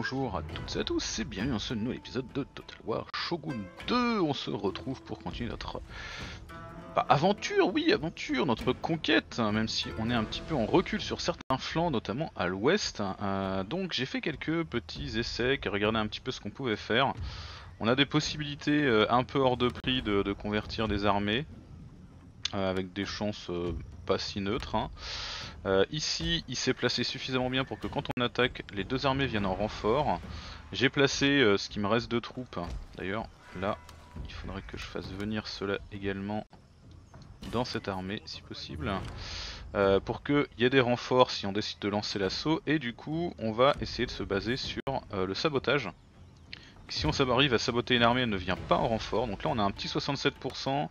bonjour à toutes et à tous, c'est bienvenue dans ce nouvel épisode de Total War Shogun 2. On se retrouve pour continuer notre aventure, notre conquête, hein, même si on est un petit peu en recul sur certains flancs, notamment à l'ouest. Donc j'ai fait quelques petits essais, regarder un petit peu ce qu'on pouvait faire. On a des possibilités un peu hors de prix de convertir des armées, avec des chances pas si neutres, hein. Ici il s'est placé suffisamment bien pour que quand on attaque, les deux armées viennent en renfort. J'ai placé ce qui me reste de troupes. D'ailleurs là il faudrait que je fasse venir cela également dans cette armée si possible, pour qu'il y ait des renforts si on décide de lancer l'assaut. Et du coup on va essayer de se baser sur le sabotage. Si on arrive à saboter une armée, elle ne vient pas en renfort. Donc là on a un petit 67%.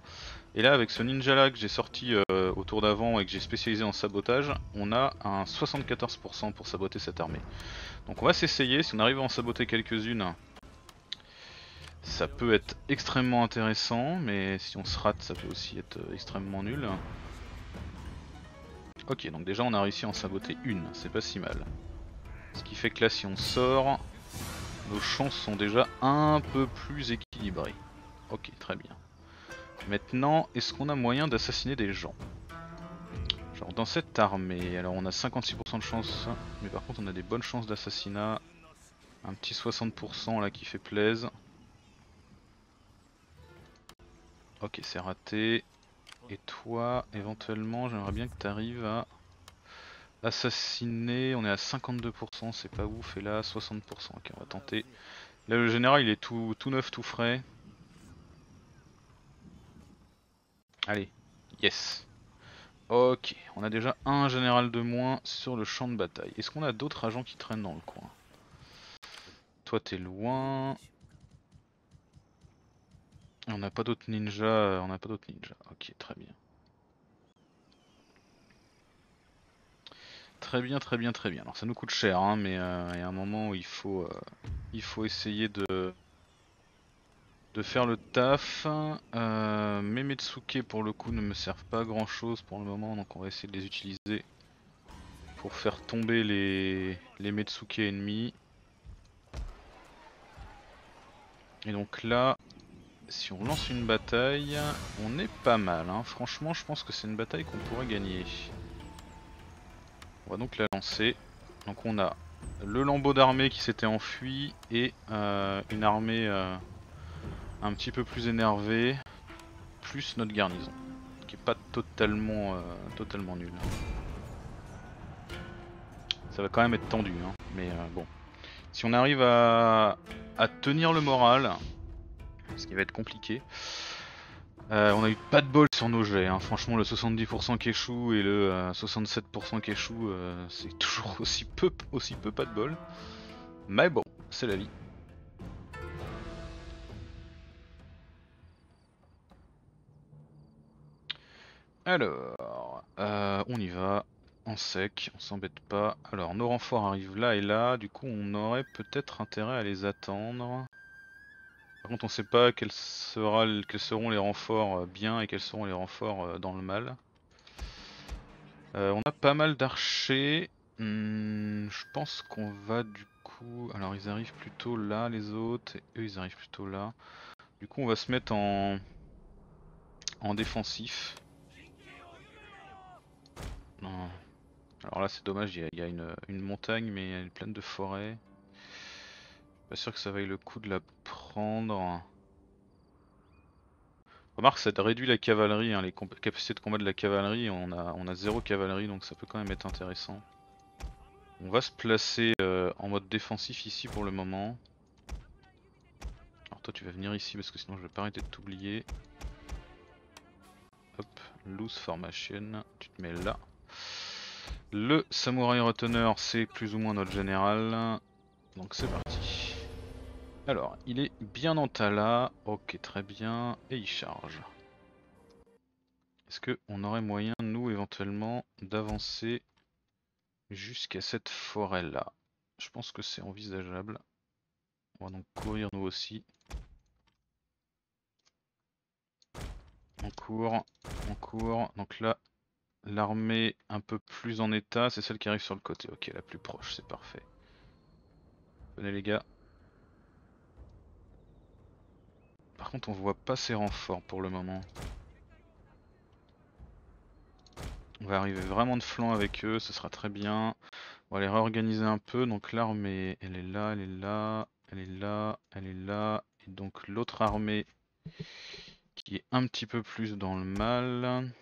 Et là avec ce ninja là que j'ai sorti au tour d'avant et que j'ai spécialisé en sabotage, on a un 74% pour saboter cette armée. Donc on va s'essayer, si on arrive à en saboter quelques-unes, ça peut être extrêmement intéressant, mais si on se rate ça peut aussi être extrêmement nul. Ok, donc déjà on a réussi à en saboter une, c'est pas si mal. Ce qui fait que là si on sort, nos chances sont déjà un peu plus équilibrées. Ok, très bien. Maintenant, est-ce qu'on a moyen d'assassiner des gens? Genre dans cette armée, alors on a 56% de chance, mais par contre on a des bonnes chances d'assassinat. Un petit 60% là qui fait plaise. Ok, c'est raté. Et toi, éventuellement, j'aimerais bien que tu arrives à assassiner. On est à 52%, c'est pas ouf, et là 60%. Ok, on va tenter. Là le général il est tout neuf, tout frais. Allez, yes. Ok, on a déjà un général de moins sur le champ de bataille. Est-ce qu'on a d'autres agents qui traînent dans le coin? Toi t'es loin. On n'a pas d'autres ninjas, Ok, très bien. Très bien. Alors ça nous coûte cher, hein, mais il y a un moment où il faut essayer de faire le taf. Mes Metsuke pour le coup ne me servent pas à grand chose pour le moment, donc on va essayer de les utiliser pour faire tomber les Metsuke ennemis. Et donc là si on lance une bataille on est pas mal, hein. Franchement je pense que c'est une bataille qu'on pourrait gagner. On va donc la lancer. Donc on a le lambeau d'armée qui s'était enfui et une armée un petit peu plus énervé, plus notre garnison, qui est pas totalement, totalement nulle. Ça va quand même être tendu, hein, mais bon. Si on arrive à tenir le moral, ce qui va être compliqué, on a eu pas de bol sur nos jets, hein. Franchement le 70% qui échoue et le 67% qui échoue, c'est toujours aussi peu pas de bol. Mais bon, c'est la vie. Alors, on y va, en sec, on s'embête pas. Alors, nos renforts arrivent là et là, du coup on aurait peut-être intérêt à les attendre. Par contre on sait pas quels seront les renforts bien et quels seront les renforts dans le mal. On a pas mal d'archers, je pense qu'on va du coup... Alors ils arrivent plutôt là les autres, et eux ils arrivent plutôt là. Du coup on va se mettre en défensif. Non. Alors là c'est dommage, il y a une montagne mais elle est pleine de forêts. Pas sûr que ça vaille le coup de la prendre. Remarque, ça réduit la cavalerie, hein, les capacités de combat de la cavalerie. On a zéro cavalerie donc ça peut quand même être intéressant. On va se placer en mode défensif ici pour le moment. Alors toi tu vas venir ici parce que sinon je vais pas arrêter de t'oublier. Hop, loose formation, tu te mets là. Le samouraï reteneur c'est plus ou moins notre général. Donc c'est parti. Alors il est bien en tala, ok très bien, et il charge. Est-ce qu'on aurait moyen nous éventuellement d'avancer jusqu'à cette forêt là? Je pense que c'est envisageable. On va donc courir nous aussi. On court, donc là l'armée un peu plus en état, c'est celle qui arrive sur le côté, ok la plus proche, c'est parfait. Venez les gars. Par contre on voit pas ces renforts pour le moment. On va arriver vraiment de flanc avec eux, ce sera très bien. On va les réorganiser un peu, donc l'armée elle est là, elle est là, elle est là, elle est là. Et donc l'autre armée qui est un petit peu plus dans le mal.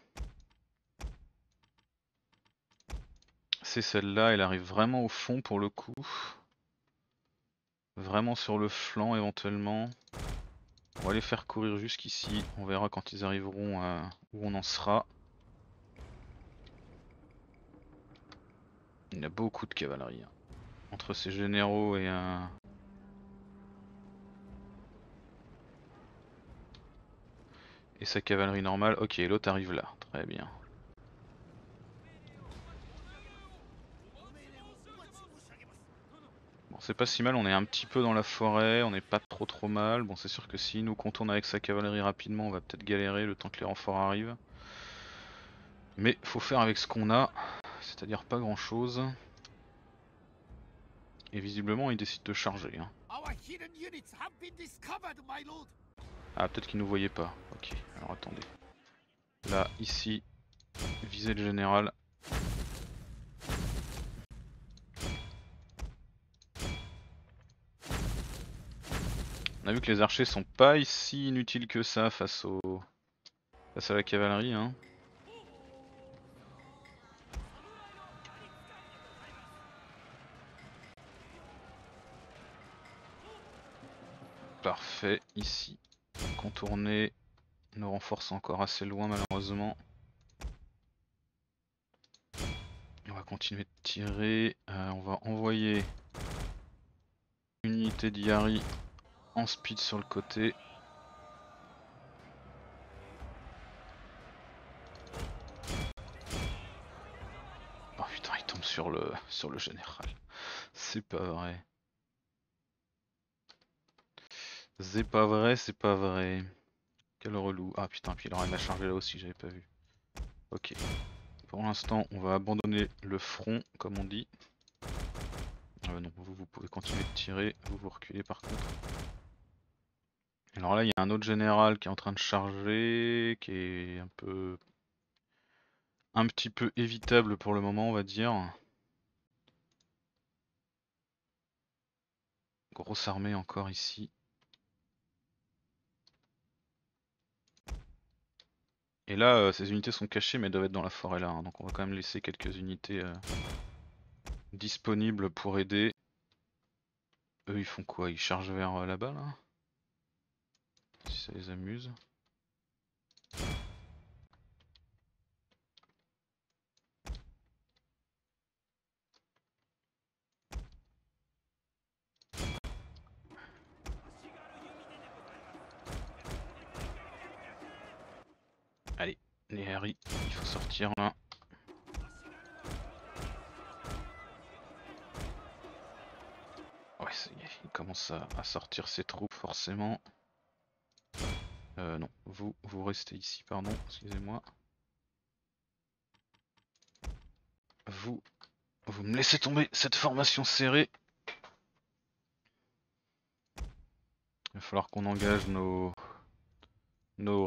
C'est celle-là, elle arrive vraiment au fond pour le coup. Vraiment sur le flanc éventuellement. On va les faire courir jusqu'ici, on verra quand ils arriveront à où on en sera. Il y a beaucoup de cavalerie, hein. Entre ces généraux et un... et sa cavalerie normale. Ok, l'autre arrive là, très bien. Bon, c'est pas si mal, on est un petit peu dans la forêt, on n'est pas trop mal. Bon, c'est sûr que si nous contourne avec sa cavalerie rapidement, on va peut-être galérer le temps que les renforts arrivent. Mais faut faire avec ce qu'on a, c'est-à-dire pas grand-chose. Et visiblement, il décide de charger, hein. Ah, peut-être qu'il nous voyait pas. Ok, alors attendez. Là, ici, viser le général. On a vu que les archers sont pas si inutiles que ça face à la cavalerie, hein. Parfait, ici. Contourner, nos renforts sont encore assez loin malheureusement. On va continuer de tirer, on va envoyer une unité d'Yari en speed sur le côté. Oh putain, il tombe sur le général, c'est pas vrai. C'est pas vrai, c'est pas vrai. Quel relou. Ah putain, puis il aurait mal chargé là aussi, j'avais pas vu. Ok. Pour l'instant, on va abandonner le front, comme on dit. Non, vous pouvez continuer de tirer, vous reculez par contre. Alors là, il y a un autre général qui est en train de charger, qui est un petit peu évitable pour le moment, on va dire. Grosse armée encore ici. Et là, ces unités sont cachées mais doivent être dans la forêt là, hein, donc on va quand même laisser quelques unités disponibles pour aider. Eux ils font quoi? Ils chargent vers là-bas là? Si ça les amuse. Les Harry, il faut sortir là. Ouais, il commence à sortir ses troupes forcément. Non, vous restez ici, pardon, excusez-moi. Vous me laissez tomber cette formation serrée. Il va falloir qu'on engage nos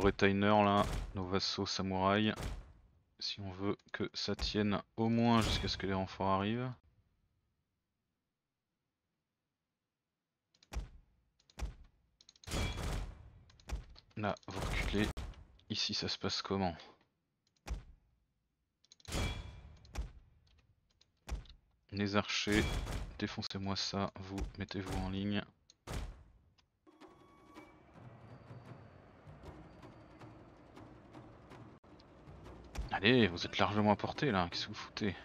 retainers là, nos vassaux samouraïs, si on veut que ça tienne au moins jusqu'à ce que les renforts arrivent. Là, vous reculez. Ici, ça se passe comment? Les archers, défoncez-moi ça, vous mettez-vous en ligne. Allez, vous êtes largement à portée là, qu'est-ce que vous foutez?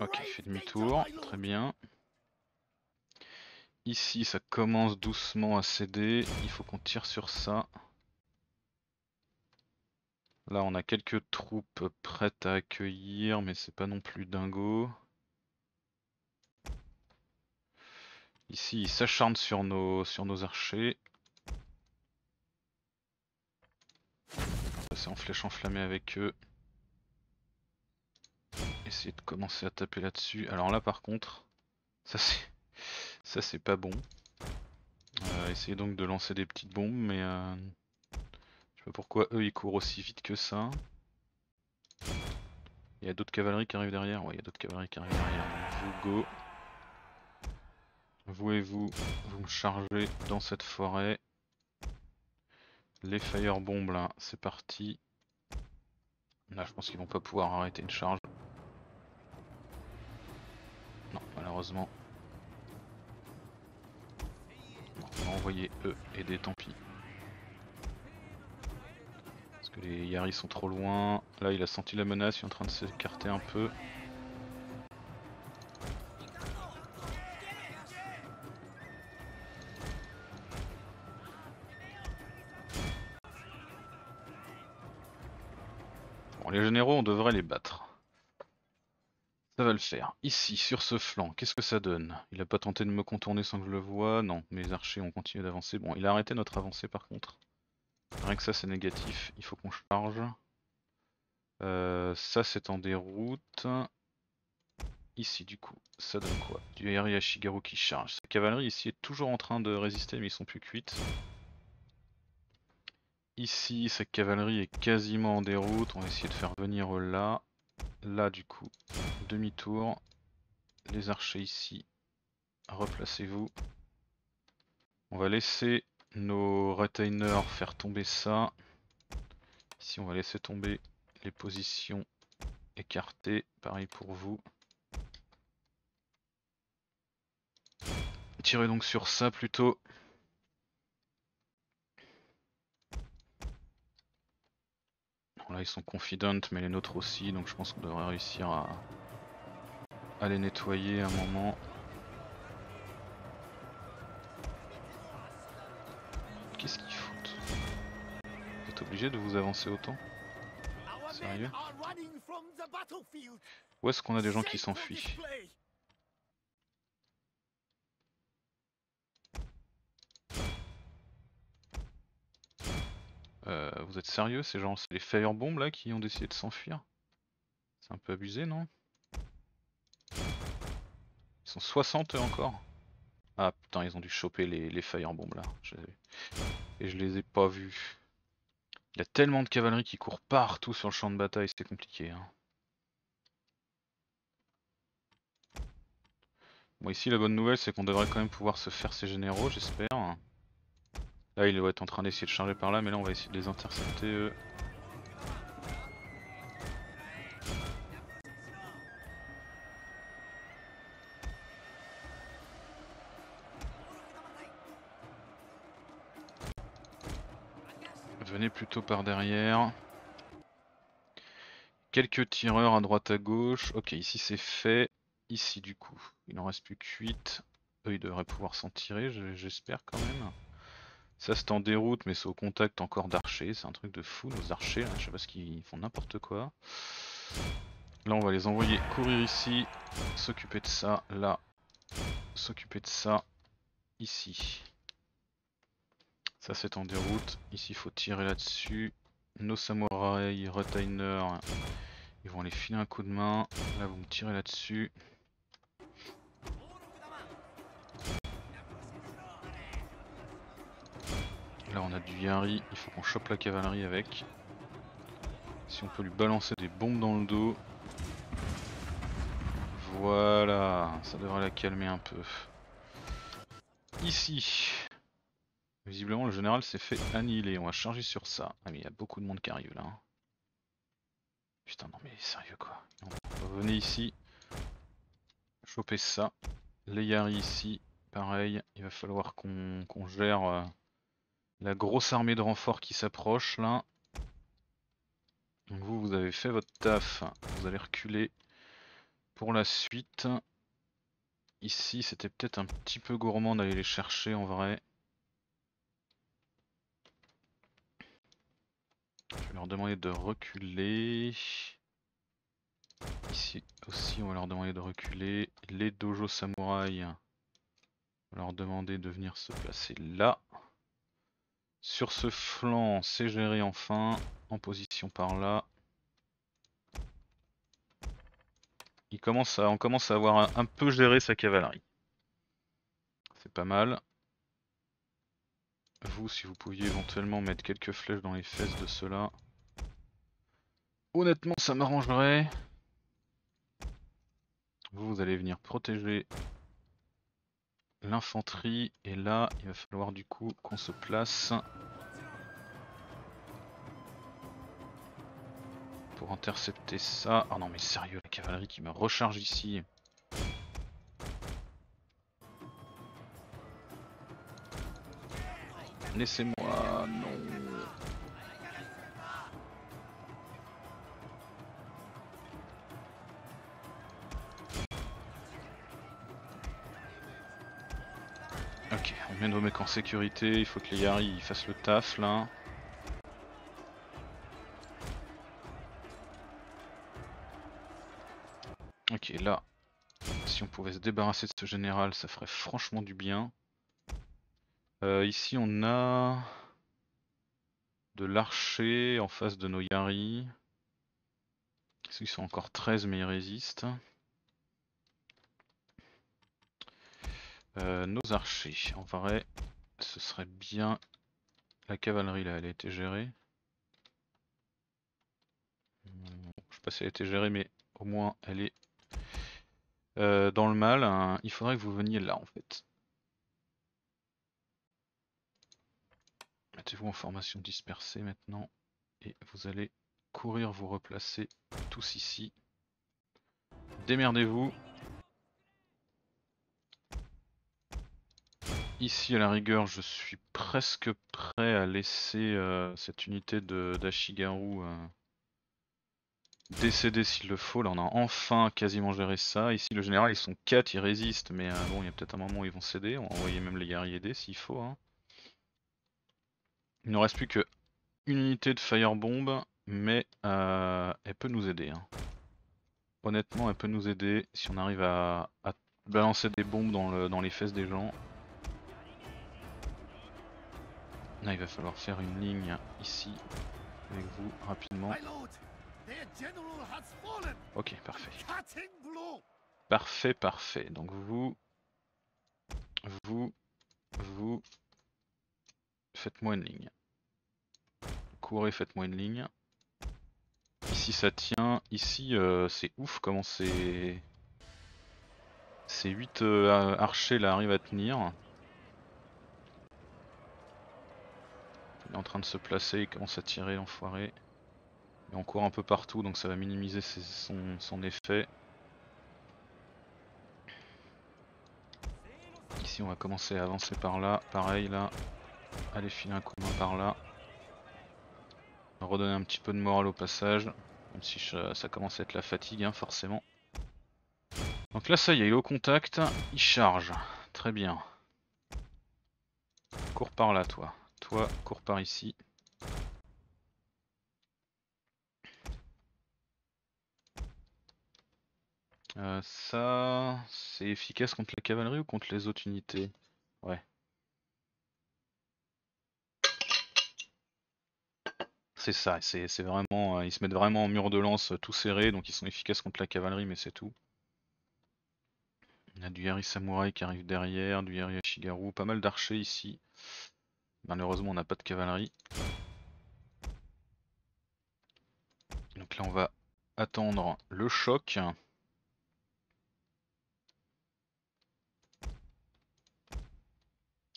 Ok, il fait demi-tour, très bien. Ici, ça commence doucement à céder, il faut qu'on tire sur ça. Là, on a quelques troupes prêtes à accueillir, mais c'est pas non plus dingo. Ici, ils s'acharnent sur nos archers. En flèche enflammée avec eux, et essayer de commencer à taper là-dessus. Alors là par contre, ça c'est pas bon. Essayez donc de lancer des petites bombes, mais je sais pas pourquoi eux ils courent aussi vite que ça. Il y a d'autres cavaleries qui arrivent derrière. Ouais, il y a d'autres cavaleries qui arrivent derrière. Vous go. Vous et vous, vous me chargez dans cette forêt. Les firebombes là, c'est parti. Là je pense qu'ils vont pas pouvoir arrêter une charge. Non, malheureusement. On va envoyer eux aider, tant pis. Parce que les Yari sont trop loin. Là il a senti la menace, il est en train de s'écarter un peu. Les généraux, on devrait les battre. Ça va le faire. Ici, sur ce flanc, qu'est-ce que ça donne? Il a pas tenté de me contourner sans que je le voie. Non, mes archers ont continué d'avancer. Bon, il a arrêté notre avancée par contre. Rien que ça, c'est négatif. Il faut qu'on charge. Ça, c'est en déroute. Ici, du coup, ça donne quoi? Du Yari Ashigaru qui charge. Sa cavalerie ici est toujours en train de résister, mais ils sont plus cuites. Ici, sa cavalerie est quasiment en déroute, on va essayer de faire venir là. Là du coup, demi-tour. Les archers ici, replacez-vous. On va laisser nos retainers faire tomber ça. Ici on va laisser tomber les positions écartées, pareil pour vous. Tirez donc sur ça plutôt. Là ils sont confidents, mais les nôtres aussi, donc je pense qu'on devrait réussir à les nettoyer à un moment. Qu'est-ce qu'ils foutent? Vous êtes obligé de vous avancer autant? Sérieux? Où est-ce qu'on a des gens qui s'enfuient? Vous êtes sérieux, ces gens? C'est les firebombes là qui ont décidé de s'enfuir? C'est un peu abusé, non? Ils sont 60 eux encore. Ah putain, ils ont dû choper les firebombes là. Et je les ai pas vus. Il y a tellement de cavalerie qui court partout sur le champ de bataille, c'est compliqué. Hein. Bon, ici la bonne nouvelle, c'est qu'on devrait quand même pouvoir se faire ces généraux, j'espère. Là il doit être en train d'essayer de charger par là, mais là on va essayer de les intercepter eux. Venez plutôt par derrière. Quelques tireurs à droite à gauche. Ok, ici c'est fait. Ici du coup, il en reste plus que 8. Eux ils devraient pouvoir s'en tirer, j'espère quand même. Ça c'est en déroute, mais c'est au contact encore d'archers, c'est un truc de fou nos archers là, je sais pas ce qu'ils font, n'importe quoi. Là on va les envoyer courir ici, s'occuper de ça, là, s'occuper de ça, ici. Ça c'est en déroute, ici il faut tirer là-dessus. Nos samouraïs, retainers, ils vont aller filer un coup de main, là vous me tirez là-dessus. Là on a du Yari, il faut qu'on chope la cavalerie avec. Si on peut lui balancer des bombes dans le dos. Voilà, ça devrait la calmer un peu. Ici, visiblement le général s'est fait annihiler, on va charger sur ça. Ah mais il y a beaucoup de monde qui arrive là. Hein. Putain non mais sérieux quoi. Venez ici, choper ça. Les Yari ici, pareil, il va falloir qu'on gère... la grosse armée de renforts qui s'approche là. Donc vous avez fait votre taf, vous allez reculer pour la suite. Ici c'était peut-être un petit peu gourmand d'aller les chercher en vrai. Je vais leur demander de reculer. Ici aussi on va leur demander de reculer. Les dojos samouraïs, on va leur demander de venir se placer là. Sur ce flanc, c'est géré enfin, en position par là. On commence à avoir un peu géré sa cavalerie. C'est pas mal. Vous, si vous pouviez éventuellement mettre quelques flèches dans les fesses de ceux-là. Honnêtement, ça m'arrangerait. Vous, vous allez venir protéger l'infanterie. Et là, il va falloir du coup qu'on se place pour intercepter ça. Ah non mais sérieux, la cavalerie qui me recharge ici. Laissez-moi, non. Ok, on met nos mecs en sécurité, il faut que les Yari fassent le taf là. Ok, là, si on pouvait se débarrasser de ce général, ça ferait franchement du bien. Ici, on a de l'archer en face de nos Yari. Ils sont encore 13, mais ils résistent. Nos archers, en vrai, ce serait bien. La cavalerie, là, elle a été gérée. Je sais pas si elle a été gérée, mais au moins, elle est dans le mal. Hein. Il faudrait que vous veniez là, en fait. Mettez-vous en formation dispersée maintenant et vous allez courir vous replacer tous ici. Démerdez-vous. Ici à la rigueur je suis presque prêt à laisser cette unité d'Ashigaru décéder s'il le faut. Là on a enfin quasiment géré ça. Ici le général ils sont 4, ils résistent mais bon il y a peut-être un moment où ils vont céder. On va envoyer même les Yari aider s'il faut. Hein. Il ne nous reste plus qu'une unité de firebomb, mais elle peut nous aider. Hein. Honnêtement, elle peut nous aider si on arrive à balancer des bombes dans les fesses des gens. Là, il va falloir faire une ligne ici, avec vous, rapidement. Ok, parfait. Parfait, parfait. Donc vous... Faites-moi une ligne. Courez, faites-moi une ligne. Ici ça tient. Ici c'est ouf comment c'est... Ces 8 archers là arrivent à tenir. Il est en train de se placer, il commence à tirer l'enfoiré. Et on court un peu partout donc ça va minimiser son effet. Ici on va commencer à avancer par là, pareil là. Allez, filer un coup de main par là. On va redonner un petit peu de morale au passage. Même si ça commence à être la fatigue, hein, forcément. Donc là, ça y est, il est au contact. Il charge. Très bien. Cours par là, toi. Toi, cours par ici. Ça, c'est efficace contre la cavalerie ou contre les autres unités? Ouais. C'est ça, c'est vraiment, ils se mettent vraiment en mur de lance tout serré, donc ils sont efficaces contre la cavalerie, mais c'est tout. Il y a du Yari Samouraï qui arrive derrière, du Yari Ashigaru, pas mal d'archers ici. Malheureusement, on n'a pas de cavalerie. Donc là, on va attendre le choc.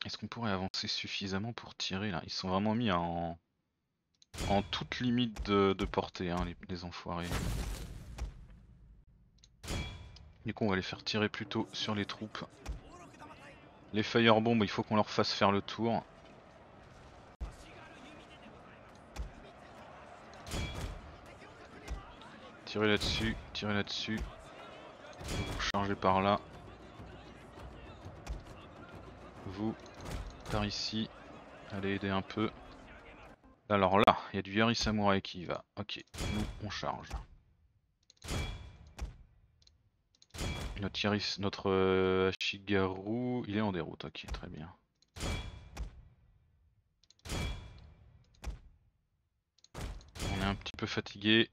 Est-ce qu'on pourrait avancer suffisamment pour tirer là? Ils sont vraiment mis en toute limite de portée, hein, les enfoirés. Du coup on va les faire tirer plutôt sur les troupes. Les firebombs, il faut qu'on leur fasse faire le tour. Tirez là-dessus, tirez là-dessus. Vous chargez par là. Vous, par ici. Allez aider un peu. Alors là, il y a du Yari Samouraï qui y va. Ok, nous on charge. Notre Ashigaru, il est en déroute. Ok, très bien. On est un petit peu fatigué.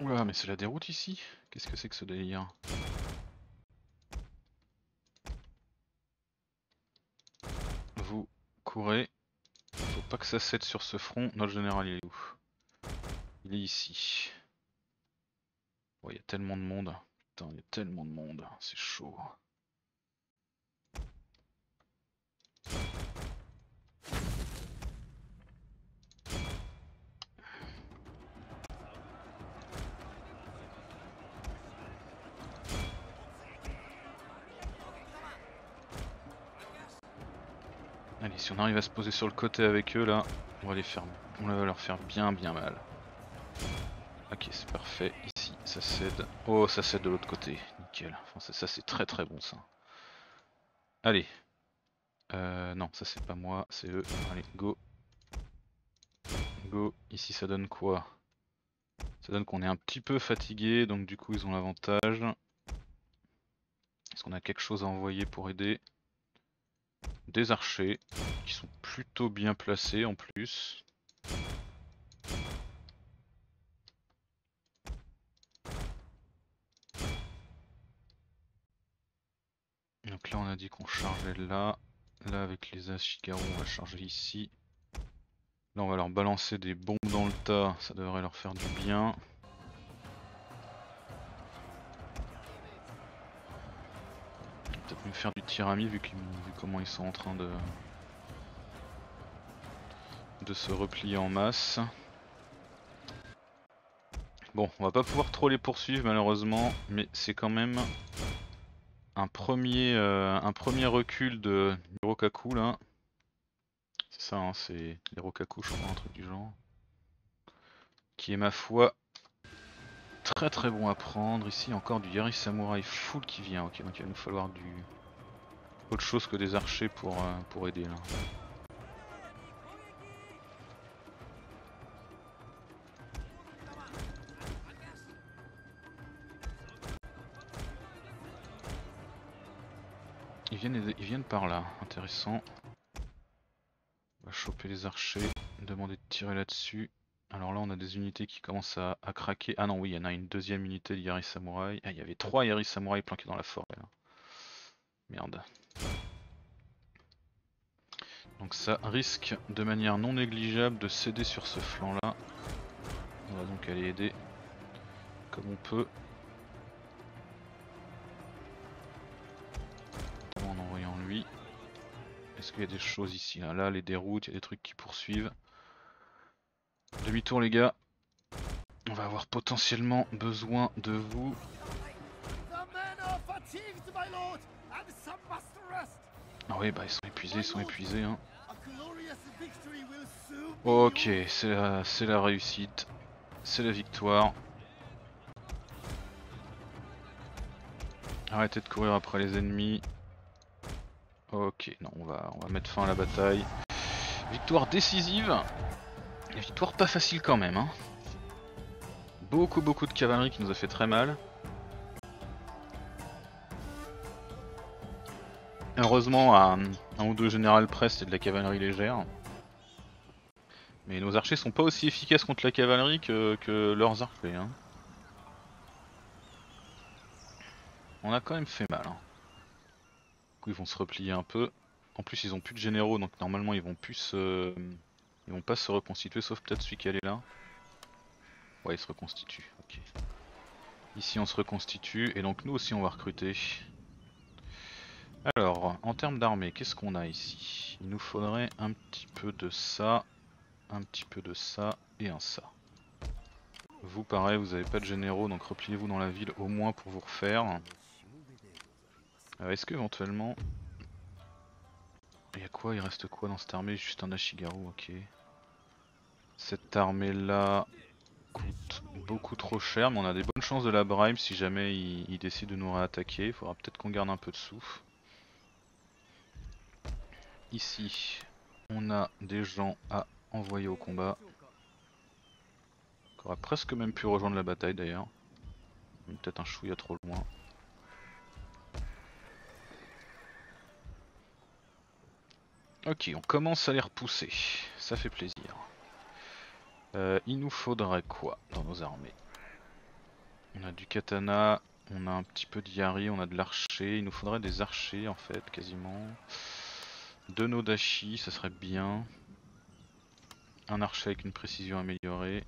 Oula, mais c'est la déroute ici. Qu'est-ce que c'est que ce délire? Vous courez. Faut pas que ça cède sur ce front. Notre général, il est où? Il est ici. Oh, il y a tellement de monde. Putain, il y a tellement de monde. C'est chaud. Allez, si on arrive à se poser sur le côté avec eux là, on va les faire, on va leur faire bien mal. Ok, c'est parfait, ici ça cède. Oh, ça cède de l'autre côté, nickel. Enfin, ça c'est très bon ça. Allez. Non, ça c'est pas moi, c'est eux. Allez, go. Go, ici ça donne quoi? Ça donne qu'on est un petit peu fatigué, donc du coup ils ont l'avantage. Est-ce qu'on a quelque chose à envoyer pour aider? Des archers qui sont plutôt bien placés en plus. Donc là on a dit qu'on chargeait là, là avec les Ashigaru on va charger ici. Là on va leur balancer des bombes dans le tas, ça devrait leur faire du bien. Peut-être me faire du tirami vu comment ils sont en train de se replier en masse. Bon, on va pas pouvoir trop les poursuivre malheureusement, mais c'est quand même un premier recul du Rokaku là. C'est ça, hein, c'est les Rokaku je crois, un truc du genre. Qui est ma foi très bon à prendre. Ici encore du Yari Samouraï full qui vient. Ok, donc il va nous falloir du autre chose que des archers pour aider là. Ils viennent par là, intéressant. On va choper les archers, demander de tirer là-dessus. Alors là on a des unités qui commencent à craquer. Ah non oui, il y en a une deuxième unité de Yari Samouraï. Ah, il y avait 3 Yari Samouraï planqués dans la forêt là. Merde. Donc ça risque de manière non négligeable de céder sur ce flanc là. On va donc aller aider comme on peut. En envoyant lui. Est-ce qu'il y a des choses ici là? Là les déroutes, il y a des trucs qui poursuivent. Demi-tour les gars, on va avoir potentiellement besoin de vous. Ah oui bah ils sont épuisés hein. Ok, c'est la réussite, c'est la victoire. Arrêtez de courir après les ennemis. Ok, non on va mettre fin à la bataille. Victoire décisive. Une victoire pas facile quand même hein. Beaucoup de cavalerie qui nous a fait très mal. Heureusement à un ou deux générales près c'est de la cavalerie légère. Mais nos archers sont pas aussi efficaces contre la cavalerie que leurs archers hein. On a quand même fait mal hein. Du coup ils vont se replier un peu. En plus ils ont plus de généraux donc normalement ils vont plus se... Ils vont pas se reconstituer sauf peut-être celui qui est là. Ouais il se reconstitue, ok. Ici on se reconstitue et donc nous aussi on va recruter. Alors en termes d'armée, qu'est-ce qu'on a ici? Il nous faudrait un petit peu de ça, un petit peu de ça et un ça. Vous pareil, vous avez pas de généraux donc repliez-vous dans la ville au moins pour vous refaire. Est-ce qu'éventuellement... Y'a quoi? Il reste quoi dans cette armée? Juste un Ashigaru, ok. Cette armée là coûte beaucoup trop cher, mais on a des bonnes chances de la bribe si jamais il décide de nous réattaquer. Il faudra peut-être qu'on garde un peu de souffle. Ici, on a des gens à envoyer au combat. Qu'on aurait presque même pu rejoindre la bataille d'ailleurs. Peut-être un chouïa trop loin. Ok, on commence à les repousser, ça fait plaisir. Il nous faudrait quoi dans nos armées? On a du katana, on a un petit peu de yari, on a de l'archer. Il nous faudrait des archers en fait, quasiment. Deux No Dachi, ça serait bien. Un archer avec une précision améliorée.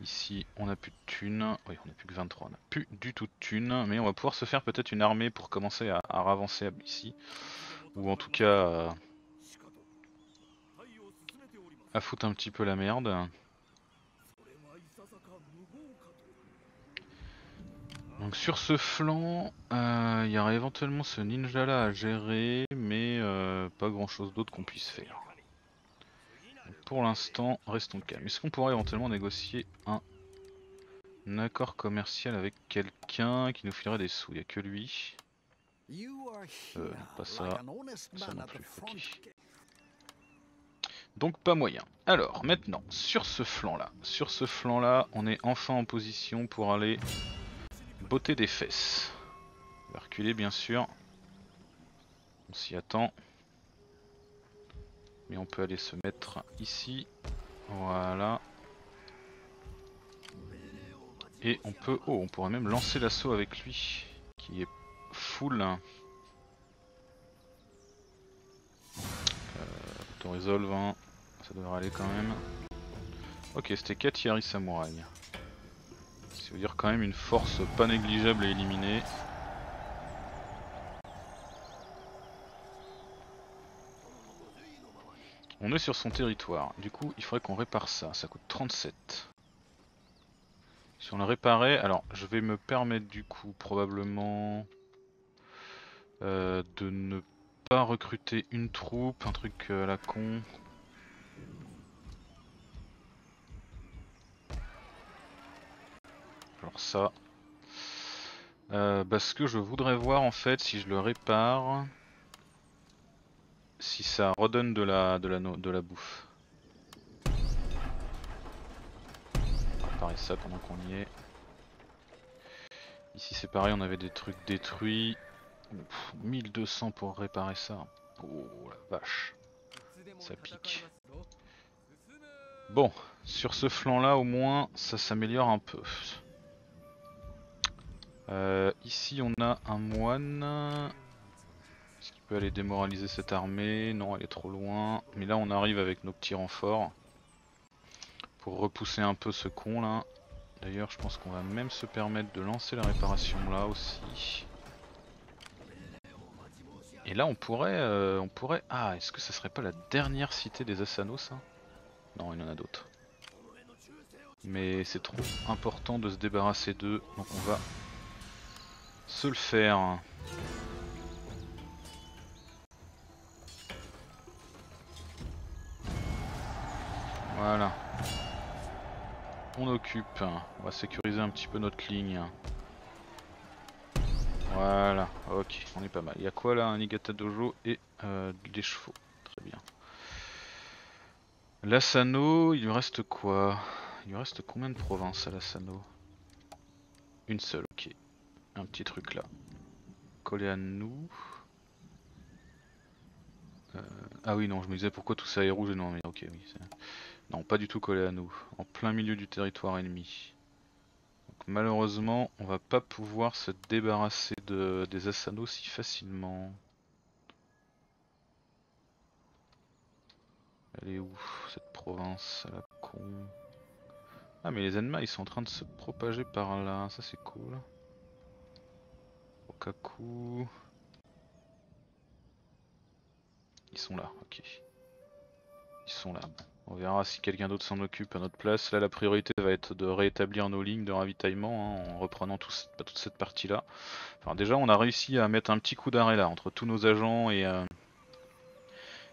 Ici on a plus de thunes, oui on a plus que 23, on n'a plus du tout de thunes, mais on va pouvoir se faire peut-être une armée pour commencer à avancer ici, ou en tout cas à foutre un petit peu la merde. Donc sur ce flanc, il y aurait éventuellement ce ninja là à gérer, mais pas grand chose d'autre qu'on puisse faire. Pour l'instant, restons calmes. Est-ce qu'on pourrait éventuellement négocier un accord commercial avec quelqu'un qui nous filerait des sous? Il n'y a que lui. Pas ça. Ça non plus. Okay. Donc pas moyen. Alors maintenant, sur ce flanc-là, on est enfin en position pour aller botter des fesses. On va reculer bien sûr. On s'y attend. Mais on peut aller se mettre ici, voilà. Et on peut, oh, on pourrait même lancer l'assaut avec lui, qui est full. Auto-resolve, hein. Ça devrait aller quand même. Ok, c'était 4 Yari Samouraï. Ça veut dire quand même une force pas négligeable à éliminer. On est sur son territoire, du coup il faudrait qu'on répare ça, ça coûte 37. Si on le réparait, alors je vais me permettre du coup probablement de ne pas recruter une troupe, un truc à la con. Alors ça, parce que je voudrais voir en fait si je le répare... si ça redonne de la bouffe. On va réparer ça pendant qu'on y est. Ici c'est pareil, on avait des trucs détruits. Ouf, 1200 pour réparer ça. Oh la vache. Ça pique. Bon, sur ce flanc là au moins ça s'améliore un peu. Ici on a un moine. Est-ce qu'il peut aller démoraliser cette armée? Non, elle est trop loin. Mais là on arrive avec nos petits renforts pour repousser un peu ce con là. D'ailleurs je pense qu'on va même se permettre de lancer la réparation là aussi. Et là on pourrait... Ah, est-ce que ça serait pas la dernière cité des Asano ça? Non, il y en a d'autres. Mais c'est trop important de se débarrasser d'eux, donc on va se le faire. Voilà, on occupe, on va sécuriser un petit peu notre ligne. Voilà, ok, on est pas mal. Il y a quoi là? Un Niigata Dojo et des chevaux, très bien. L'Asano, il lui reste quoi? Il lui reste combien de provinces à l'Asano? Une seule, ok. Un petit truc là, collé à nous. Ah oui non, je me disais pourquoi tout ça est rouge et non mais ok oui. Non, pas du tout collé à nous, en plein milieu du territoire ennemi. Donc, malheureusement, on va pas pouvoir se débarrasser des Asano si facilement. Elle est où cette province à la con? Ah mais les Enma ils sont en train de se propager par là, ça c'est cool. Rokaku... Ils sont là, ok. Ils sont là. On verra si quelqu'un d'autre s'en occupe à notre place. Là, la priorité va être de réétablir nos lignes de ravitaillement hein, en reprenant toute cette partie-là. Enfin, déjà, on a réussi à mettre un petit coup d'arrêt là, entre tous nos agents et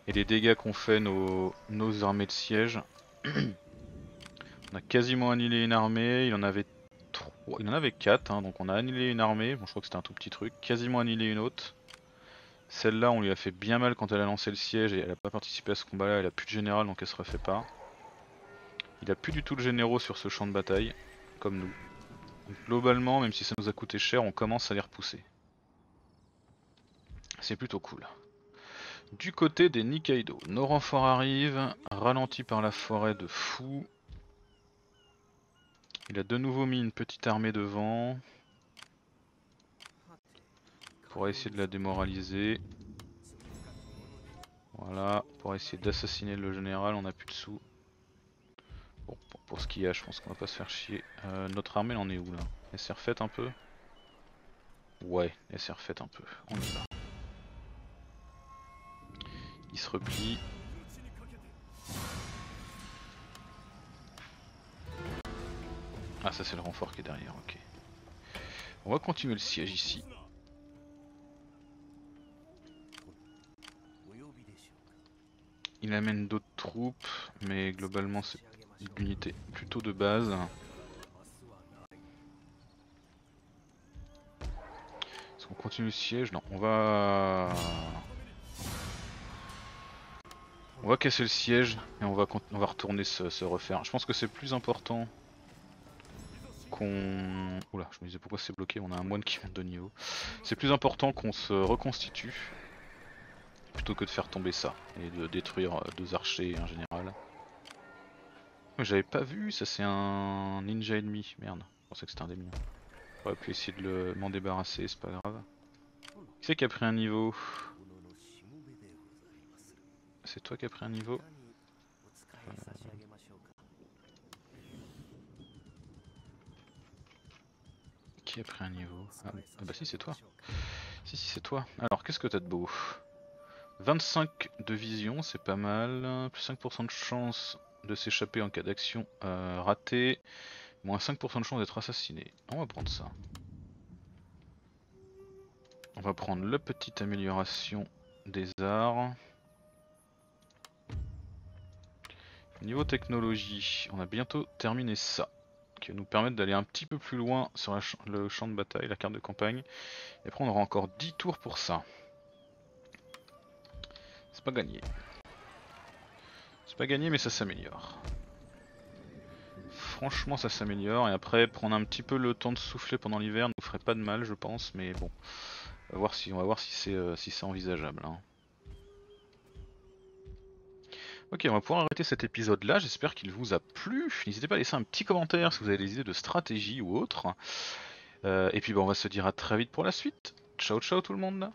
les dégâts qu'ont fait nos armées de siège. On a quasiment annihilé une armée. Il en avait 3, il en avait 4, hein, donc on a annihilé une armée. Bon, je crois que c'était un tout petit truc. Quasiment annihilé une autre. Celle-là, on lui a fait bien mal quand elle a lancé le siège et elle n'a pas participé à ce combat-là, elle a plus de général donc elle se refait pas. Il a plus du tout de généraux sur ce champ de bataille, comme nous. Donc globalement, même si ça nous a coûté cher, on commence à les repousser. C'est plutôt cool. Du côté des Nikaido, nos renforts arrivent, ralentis par la forêt de fou. Il a de nouveau mis une petite armée devant pour essayer de la démoraliser. Voilà, pour essayer d'assassiner le général, on n'a plus de sous. Bon, pour ce qu'il y a, je pense qu'on va pas se faire chier. Notre armée, elle en est où là? Elle s'est refaite un peu? Ouais, elle s'est refaite un peu. On est là. Il se replie. Ah, ça c'est le renfort qui est derrière, ok. On va continuer le siège ici. Il amène d'autres troupes, mais globalement c'est l'unité plutôt de base. Est-ce qu'on continue le siège? Non, on va... on va casser le siège et on va retourner se refaire. Je pense que c'est plus important qu'on... Oula, je me disais pourquoi c'est bloqué, on a un moine qui monte de niveau. C'est plus important qu'on se reconstitue plutôt que de faire tomber ça et de détruire deux archers et un général. J'avais pas vu, ça c'est un ninja ennemi, merde, je pensais que c'était un des miens. J'aurais pu essayer de m'en débarrasser, c'est pas grave. Qui c'est qui a pris un niveau? C'est toi qui as pris un niveau. Qui a pris un niveau? Ah bah si, c'est toi. Si c'est toi. Alors qu'est-ce que t'as de beau? 25 de vision, c'est pas mal. Plus 5% de chance de s'échapper en cas d'action ratée. Moins 5% de chance d'être assassiné. On va prendre ça. On va prendre la petite amélioration des arts. Niveau technologie, on a bientôt terminé ça, qui va nous permettre d'aller un petit peu plus loin sur le champ de bataille, la carte de campagne. Et après on aura encore 10 tours pour ça. C'est pas gagné. C'est pas gagné, mais ça s'améliore. Franchement ça s'améliore, et après prendre un petit peu le temps de souffler pendant l'hiver ne nous ferait pas de mal je pense, mais bon. On va voir si c'est envisageable. Hein. Ok, on va pouvoir arrêter cet épisode là, j'espère qu'il vous a plu, n'hésitez pas à laisser un petit commentaire si vous avez des idées de stratégie ou autre, et puis bon, on va se dire à très vite pour la suite, ciao ciao tout le monde.